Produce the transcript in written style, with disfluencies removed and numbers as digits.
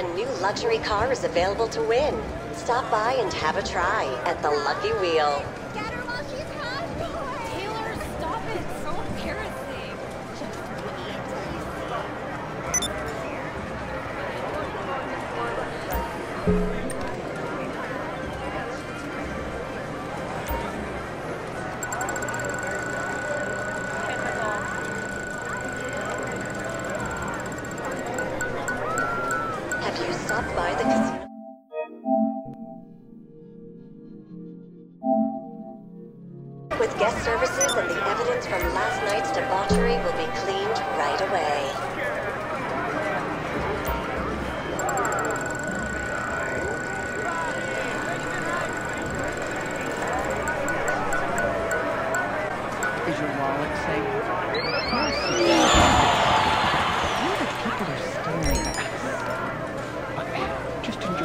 A new luxury car is available to win. Stop by and have a try at the Lucky Wheel. Get her while she's hot! Taylor, stop it! It's so embarrassing. Just really easy. With guest services and the evidence from last night's debauchery will be cleaned right away. Just